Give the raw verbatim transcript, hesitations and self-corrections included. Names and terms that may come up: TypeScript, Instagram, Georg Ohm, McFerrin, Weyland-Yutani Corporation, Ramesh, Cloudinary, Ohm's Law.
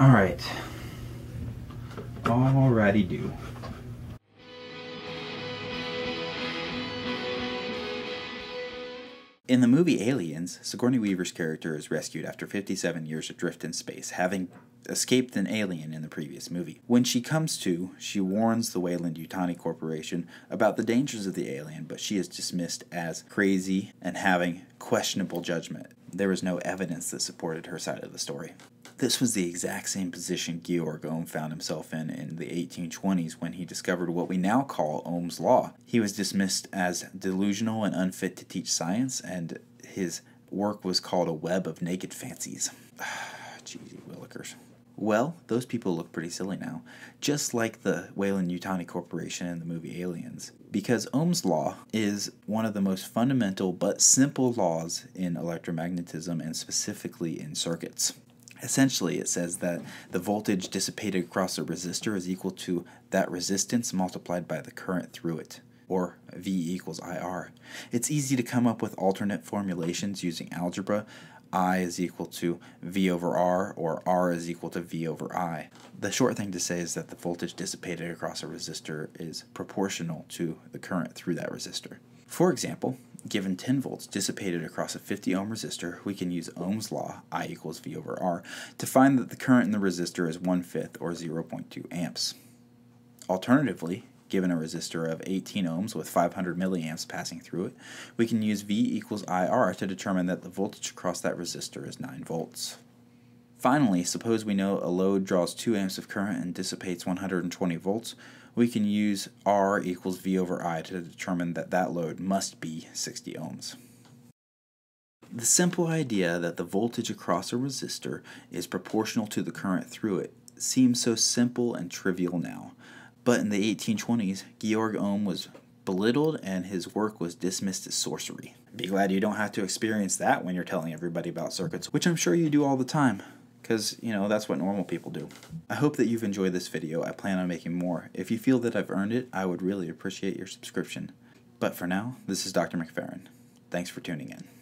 All right. Alrighty do. In the movie Aliens, Sigourney Weaver's character is rescued after fifty-seven years adrift in space, having escaped an alien in the previous movie. When she comes to, she warns the Weyland-Yutani Corporation about the dangers of the alien, but she is dismissed as crazy and having questionable judgment. There was no evidence that supported her side of the story. This was the exact same position Georg Ohm found himself in in the eighteen twenties when he discovered what we now call Ohm's Law. He was dismissed as delusional and unfit to teach science, and his work was called A Web of Naked Fancies. Jeezy willikers. Well, those people look pretty silly now, just like the Weyland-Yutani Corporation in the movie Aliens, because Ohm's Law is one of the most fundamental but simple laws in electromagnetism and specifically in circuits. Essentially, it says that the voltage dissipated across a resistor is equal to that resistance multiplied by the current through it, or V equals I R. It's easy to come up with alternate formulations using algebra. I is equal to V over R, or R is equal to V over I. The short thing to say is that the voltage dissipated across a resistor is proportional to the current through that resistor. For example, given ten volts dissipated across a fifty ohm resistor, we can use Ohm's law, I equals V over R, to find that the current in the resistor is one fifth or zero point two amps. Alternatively, given a resistor of eighteen ohms with five hundred milliamps passing through it, we can use V equals I R to determine that the voltage across that resistor is nine volts. Finally, suppose we know a load draws two amps of current and dissipates one hundred twenty volts, we can use R equals V over I to determine that that load must be sixty ohms. The simple idea that the voltage across a resistor is proportional to the current through it seems so simple and trivial now, but in the eighteen twenties, Georg Ohm was belittled and his work was dismissed as sorcery. Be glad you don't have to experience that when you're telling everybody about circuits, which I'm sure you do all the time. Because, you know, that's what normal people do. I hope that you've enjoyed this video. I plan on making more. If you feel that I've earned it, I would really appreciate your subscription. But for now, this is Doctor McFerrin. Thanks for tuning in.